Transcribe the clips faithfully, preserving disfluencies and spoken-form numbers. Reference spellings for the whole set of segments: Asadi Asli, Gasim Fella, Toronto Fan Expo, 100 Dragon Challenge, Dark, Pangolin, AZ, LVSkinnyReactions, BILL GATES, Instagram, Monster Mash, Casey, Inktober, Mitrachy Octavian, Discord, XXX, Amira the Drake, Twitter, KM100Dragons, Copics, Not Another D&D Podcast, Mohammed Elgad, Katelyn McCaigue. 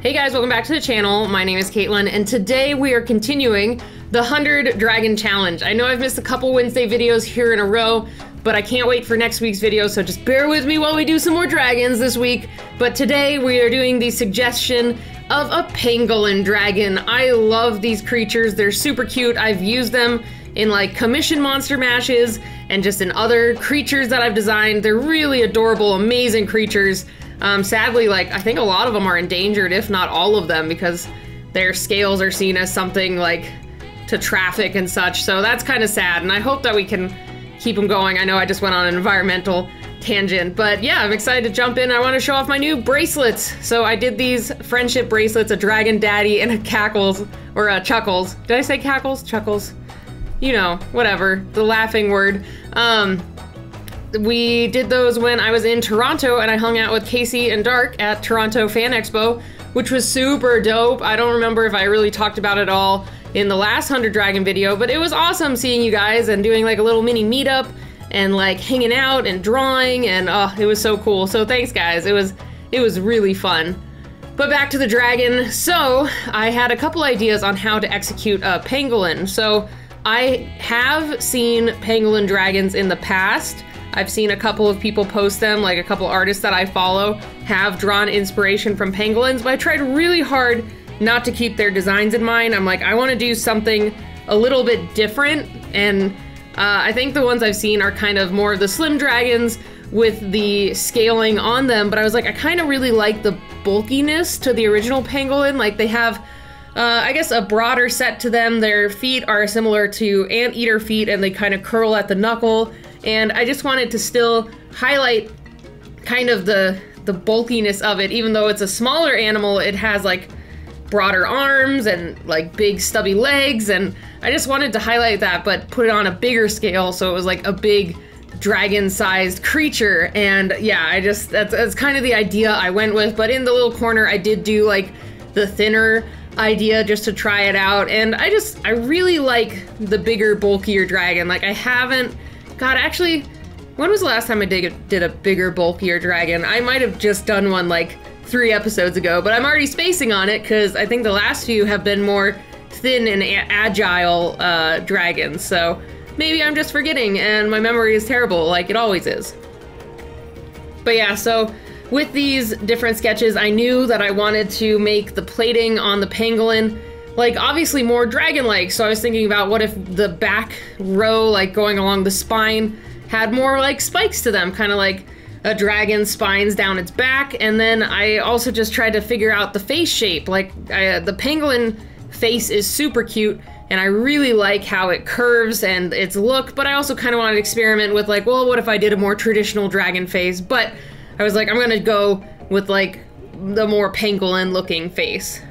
Hey guys, welcome back to the channel. My name is Katelyn, and today we are continuing the one hundred Dragon Challenge. I know I've missed a couple Wednesday videos here in a row, but I can't wait for next week's video, so just bear with me while we do some more dragons this week. But today we are doing the suggestion of a pangolin dragon. I love these creatures. They're super cute. I've used them in like commission monster mashes and just in other creatures that I've designed. They're really adorable, amazing creatures. Um, sadly, like, I think a lot of them are endangered, if not all of them, because their scales are seen as something, like, to traffic and such, so that's kind of sad, and I hope that we can keep them going. I know I just went on an environmental tangent, but yeah, I'm excited to jump in. I want to show off my new bracelets. So I did these friendship bracelets, a dragon daddy and a cackles, or a chuckles. Did I say cackles? Chuckles. You know, whatever, the laughing word. Um... We did those when I was in Toronto and I hung out with Casey and Dark at Toronto Fan Expo, which was super dope. I don't remember if I really talked about it all in the last one hundred Dragon video, but it was awesome seeing you guys and doing like a little mini meetup and like hanging out and drawing, and oh, it was so cool. So thanks guys, it was, it was really fun. But back to the dragon. So I had a couple ideas on how to execute a pangolin. So I have seen pangolin dragons in the past. I've seen a couple of people post them, like a couple artists that I follow have drawn inspiration from pangolins, but I tried really hard not to keep their designs in mind. I'm like, I want to do something a little bit different, and uh, I think the ones I've seen are kind of more of the slim dragons with the scaling on them, but I was like, I kind of really like the bulkiness to the original pangolin. Like they have, uh, I guess, a broader set to them. Their feet are similar to anteater feet, and they kind of curl at the knuckle. And I just wanted to still highlight kind of the the bulkiness of it. Even though it's a smaller animal, it has like broader arms and like big stubby legs, and I just wanted to highlight that but put it on a bigger scale, so it was like a big dragon-sized creature. And yeah, I just, that's, that's kind of the idea I went with. But in the little corner I did do like the thinner idea just to try it out, and I just, I really like the bigger, bulkier dragon. Like I haven't, God, actually, when was the last time I did a, did a bigger, bulkier dragon? I might have just done one like three episodes ago, but I'm already spacing on it because I think the last few have been more thin and agile uh, dragons. So maybe I'm just forgetting and my memory is terrible, like it always is. But yeah, so with these different sketches, I knew that I wanted to make the plating on the pangolin like obviously more dragon-like. So I was thinking about what if the back row, like going along the spine, had more like spikes to them, kind of like a dragon's spines down its back. And then I also just tried to figure out the face shape. Like I, the pangolin face is super cute, and I really like how it curves and its look, but I also kind of wanted to experiment with like, well, what if I did a more traditional dragon face? But I was like, I'm gonna go with like the more pangolin looking face.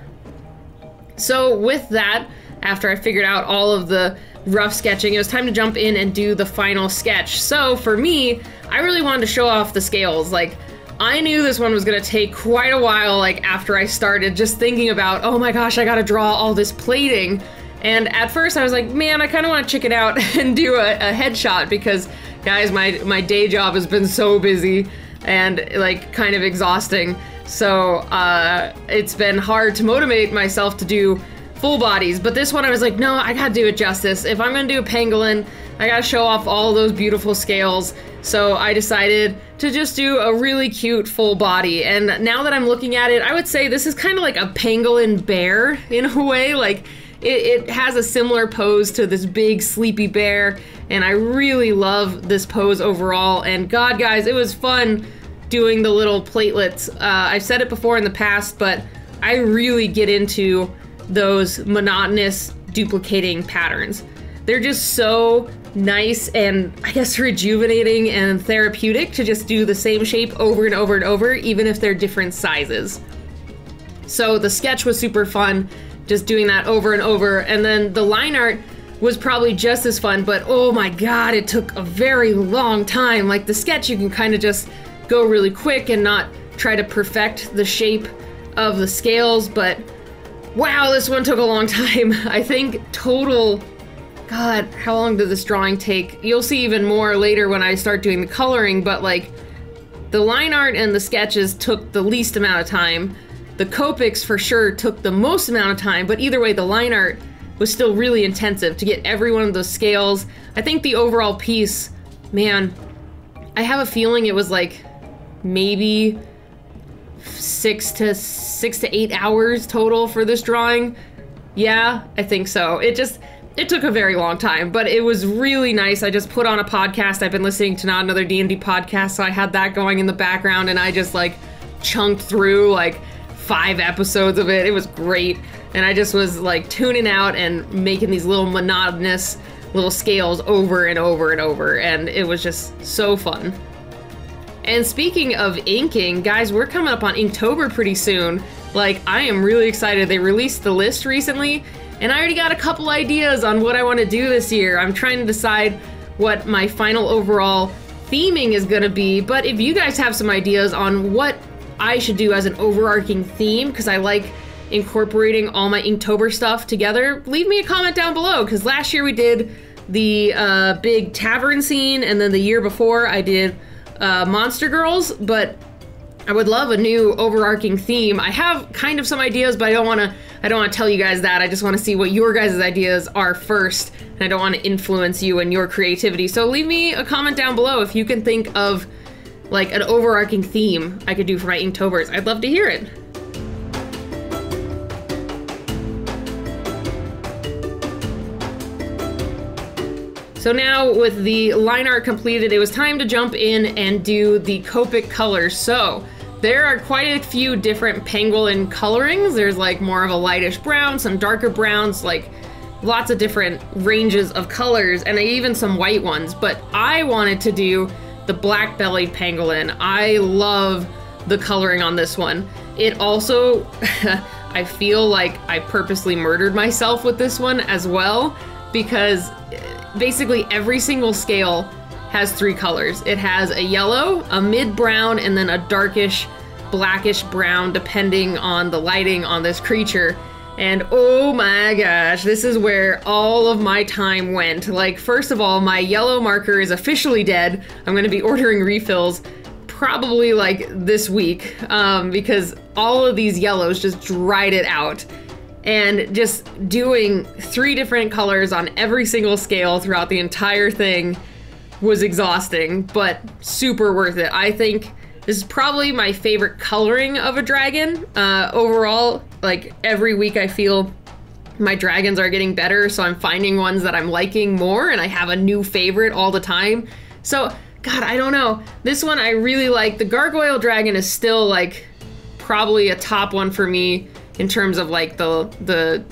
So with that, after I figured out all of the rough sketching, it was time to jump in and do the final sketch. So for me, I really wanted to show off the scales. Like I knew this one was gonna take quite a while, like after I started just thinking about, oh my gosh, I gotta draw all this plating. And at first I was like, man, I kind of want to chicken out and do a, a headshot, because guys, my, my day job has been so busy and like kind of exhausting. So uh, it's been hard to motivate myself to do full bodies, but this one I was like, no, I gotta do it justice. If I'm gonna do a pangolin, I gotta show off all those beautiful scales. So I decided to just do a really cute full body. And now that I'm looking at it, I would say this is kind of like a pangolin bear in a way. Like it, it has a similar pose to this big sleepy bear, and I really love this pose overall. And God, guys, it was fun doing the little platelets. Uh, I've said it before in the past, but I really get into those monotonous duplicating patterns. They're just so nice and I guess rejuvenating and therapeutic to just do the same shape over and over and over, even if they're different sizes. So the sketch was super fun, just doing that over and over. And then the line art was probably just as fun, but oh my God, it took a very long time. Like the sketch, you can kind of just go really quick and not try to perfect the shape of the scales, but wow, this one took a long time. I think total, God, how long did this drawing take? You'll see even more later when I start doing the coloring, but like the line art and the sketches took the least amount of time. The Copics for sure took the most amount of time, but either way, the line art was still really intensive to get every one of those scales. I think the overall piece, man, I have a feeling it was like maybe six to six to eight hours total for this drawing. Yeah, I think so. It just, it took a very long time, but it was really nice. I just put on a podcast. I've been listening to Not Another D and D Podcast, so I had that going in the background, and I just like chunked through like five episodes of it. It was great. And I just was like tuning out and making these little monotonous little scales over and over and over, and it was just so fun. And speaking of inking, guys, we're coming up on Inktober pretty soon. Like, I am really excited. They released the list recently, and I already got a couple ideas on what I want to do this year. I'm trying to decide what my final overall theming is going to be, but if you guys have some ideas on what I should do as an overarching theme, because I like incorporating all my Inktober stuff together, leave me a comment down below, because last year we did the uh, big tavern scene, and then the year before I did uh, Monster Girls, but I would love a new overarching theme. I have kind of some ideas, but I don't want to I don't want to tell you guys that. I just want to see what your guys' ideas are first, and I don't want to influence you and your creativity. So leave me a comment down below if you can think of like an overarching theme I could do for my Inktober's. I'd love to hear it. So now with the line art completed, it was time to jump in and do the Copic colors. So there are quite a few different Pangolin colorings. There's like more of a lightish brown, some darker browns, like lots of different ranges of colors, and even some white ones. But I wanted to do the black-bellied pangolin. I love the coloring on this one. It also, I feel like I purposely murdered myself with this one as well, because basically every single scale has three colors. It has a yellow, a mid-brown, and then a darkish, blackish brown, depending on the lighting on this creature. And oh my gosh, this is where all of my time went. Like, first of all, my yellow marker is officially dead. I'm gonna be ordering refills probably like this week um, because all of these yellows just dried it out. And just doing three different colors on every single scale throughout the entire thing was exhausting, but super worth it. I think this is probably my favorite coloring of a dragon. Uh, overall, like every week I feel my dragons are getting better, so I'm finding ones that I'm liking more, and I have a new favorite all the time. So, God, I don't know. This one I really like. The gargoyle dragon is still like probably a top one for me in terms of like the, the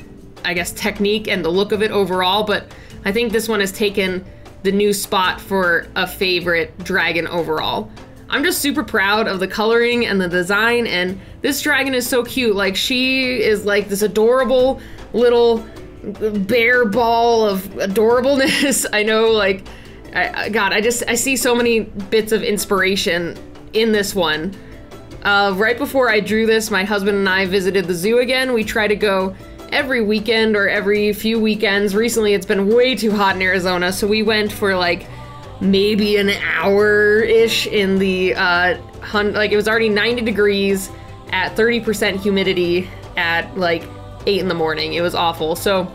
I guess, technique and the look of it overall, but I think this one has taken the new spot for a favorite dragon overall. I'm just super proud of the coloring and the design, and this dragon is so cute. Like, she is like this adorable little bear ball of adorableness. I know, like, I, God, I just, I see so many bits of inspiration in this one. Uh, right before I drew this, my husband and I visited the zoo again. We try to go every weekend or every few weekends. Recently, it's been way too hot in Arizona, so we went for like maybe an hour-ish in the, uh, hun like it was already ninety degrees at thirty percent humidity at like eight in the morning. It was awful. So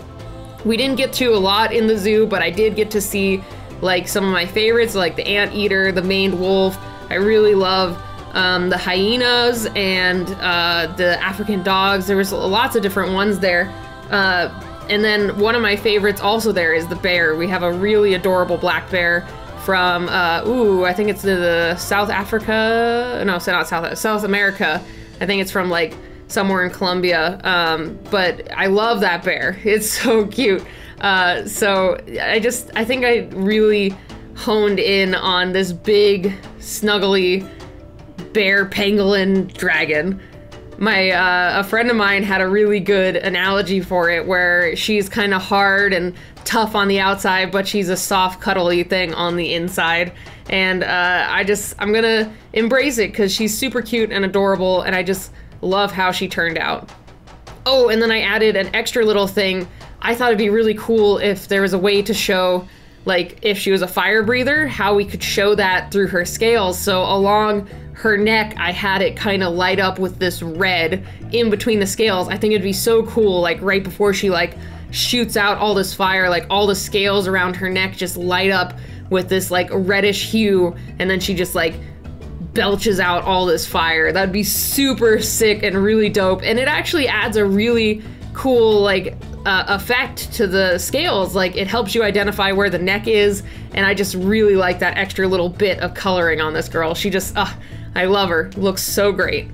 we didn't get to a lot in the zoo, but I did get to see like some of my favorites, like the anteater, the maned wolf. I really love um, the hyenas and uh, the African dogs. There was lots of different ones there. Uh, and then one of my favorites also there is the bear. We have a really adorable black bear from, uh, ooh, I think it's the, the South Africa, no, not South, South America. I think it's from like somewhere in Colombia, um, but I love that bear. It's so cute. Uh, so I just, I think I really honed in on this big, snuggly bear pangolin dragon. My, uh, a friend of mine had a really good analogy for it, where she's kind of hard and tough on the outside, but she's a soft, cuddly thing on the inside. And uh, I just, I'm gonna embrace it, because she's super cute and adorable, and I just love how she turned out. Oh, and then I added an extra little thing. I thought it'd be really cool if there was a way to show, like, if she was a fire breather, how we could show that through her scales. So along her neck, I had it kind of light up with this red in between the scales. I think it'd be so cool, like right before she like shoots out all this fire, like all the scales around her neck just light up with this like reddish hue, and then she just like belches out all this fire. That'd be super sick and really dope, and it actually adds a really cool like uh, effect to the scales. Like it helps you identify where the neck is, and I just really like that extra little bit of coloring on this girl. She just, uh, I love her, looks so great.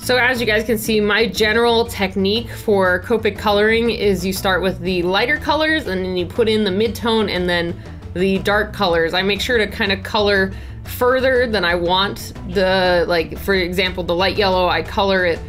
So as you guys can see, my general technique for Copic coloring is you start with the lighter colors and then you put in the mid-tone and then the dark colors. I make sure to kind of color further than I want the, like for example, the light yellow, I color it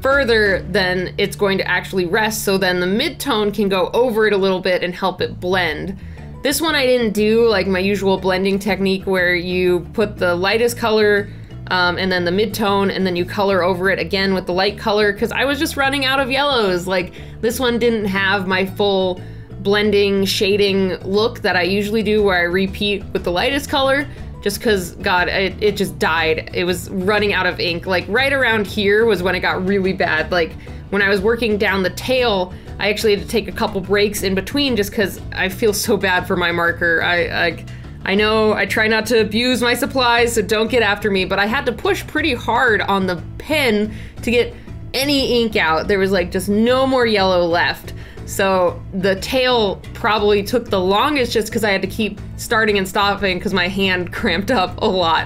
further than it's going to actually rest, so then the mid-tone can go over it a little bit and help it blend. This one I didn't do like my usual blending technique where you put the lightest color Um, and then the mid-tone, and then you color over it again with the light color, because I was just running out of yellows. Like, this one didn't have my full blending, shading look that I usually do, where I repeat with the lightest color, just because, God, it, it just died. It was running out of ink. Like, right around here was when it got really bad. Like, when I was working down the tail, I actually had to take a couple breaks in between, just because I feel so bad for my marker. I... I I know I try not to abuse my supplies, so don't get after me, but I had to push pretty hard on the pen to get any ink out. There was like just no more yellow left. So the tail probably took the longest just because I had to keep starting and stopping because my hand cramped up a lot.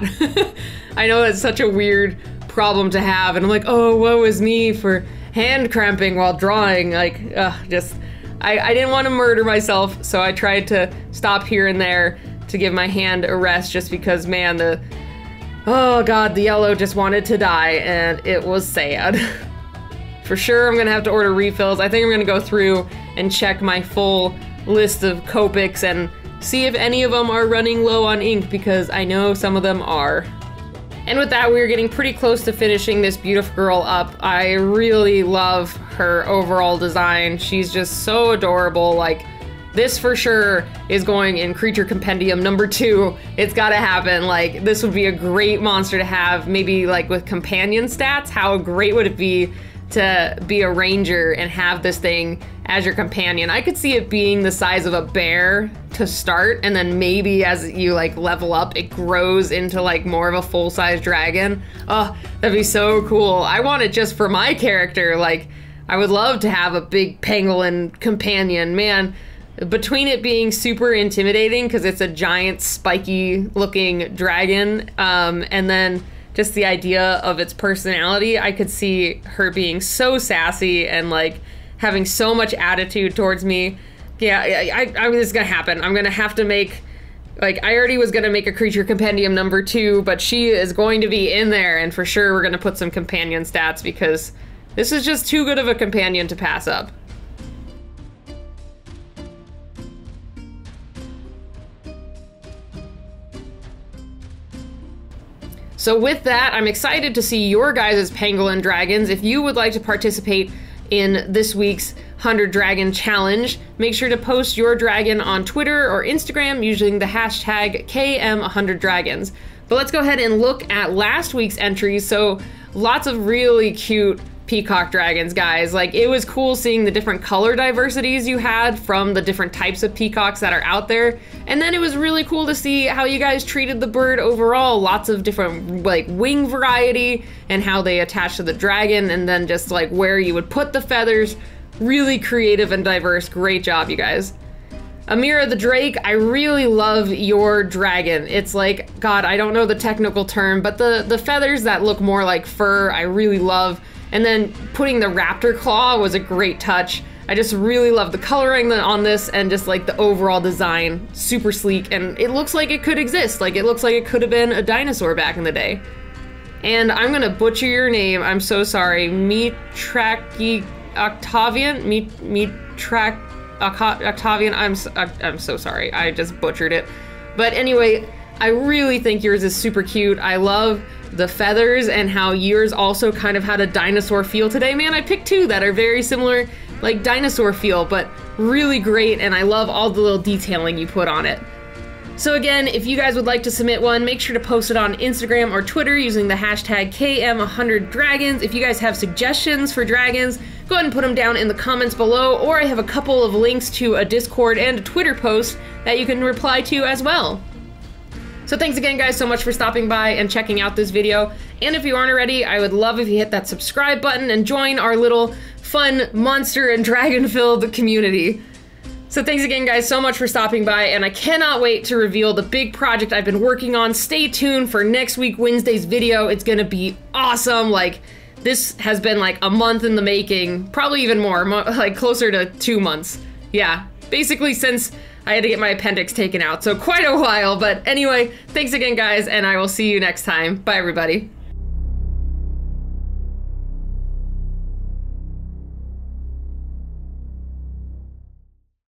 I know it's such a weird problem to have, and I'm like, oh, woe is me for hand cramping while drawing. Like, ugh, just, I, I didn't want to murder myself, so I tried to stop here and there to give my hand a rest, just because, man, the, oh God, the yellow just wanted to die, and it was sad. For sure, I'm gonna have to order refills. I think I'm gonna go through and check my full list of Copics and see if any of them are running low on ink, because I know some of them are. And with that, we are getting pretty close to finishing this beautiful girl up. I really love her overall design. She's just so adorable. Like, this for sure is going in Creature Compendium number two. It's gotta happen. Like, this would be a great monster to have, maybe like with companion stats. How great would it be to be a ranger and have this thing as your companion? I could see it being the size of a bear to start, and then maybe as you like level up, it grows into like more of a full-size dragon. Oh, that'd be so cool. I want it just for my character. Like, I would love to have a big pangolin companion, man. Between it being super intimidating because it's a giant spiky looking dragon, um, and then just the idea of its personality, I could see her being so sassy and like having so much attitude towards me. Yeah, I, I, I mean, it's gonna happen. I'm gonna have to make, like, I already was gonna make a Creature Compendium number two, but she is going to be in there, and for sure we're gonna put some companion stats because this is just too good of a companion to pass up. So with that, I'm excited to see your guys' Pangolin Dragons. If you would like to participate in this week's one hundred Dragon Challenge, make sure to post your dragon on Twitter or Instagram using the hashtag K M one hundred Dragons. But let's go ahead and look at last week's entries. So lots of really cute peacock dragons, guys. Like, it was cool seeing the different color diversities you had from the different types of peacocks that are out there. And then it was really cool to see how you guys treated the bird overall. Lots of different, like, wing variety and how they attach to the dragon, and then just like where you would put the feathers. Really creative and diverse. Great job, you guys. Amira the Drake, I really love your dragon. It's like, God, I don't know the technical term, but the, the feathers that look more like fur, I really love. And then putting the raptor claw was a great touch. I just really love the coloring on this and just like the overall design. Super sleek, and it looks like it could exist. Like, it looks like it could have been a dinosaur back in the day. And I'm gonna butcher your name, I'm so sorry. Mitrachy Octavian? Mitrachy Octavian, I'm so, I'm so sorry, I just butchered it. But anyway, I really think yours is super cute. I love the feathers and how yours also kind of had a dinosaur feel today. Man, I picked two that are very similar, like dinosaur feel, but really great, and I love all the little detailing you put on it. So again, if you guys would like to submit one, make sure to post it on Instagram or Twitter using the hashtag K M one hundred Dragons. If you guys have suggestions for dragons, go ahead and put them down in the comments below, or I have a couple of links to a Discord and a Twitter post that you can reply to as well. So thanks again, guys, so much for stopping by and checking out this video. And if you aren't already, I would love if you hit that subscribe button and join our little fun monster and dragon-filled community. So thanks again, guys, so much for stopping by, and I cannot wait to reveal the big project I've been working on. Stay tuned for next week, Wednesday's video. It's gonna be awesome. Like, this has been like a month in the making, probably even more, like closer to two months. Yeah, basically since I had to get my appendix taken out, so quite a while. But anyway, thanks again, guys, and I will see you next time. Bye, everybody.